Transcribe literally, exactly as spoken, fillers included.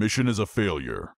Mission is a failure.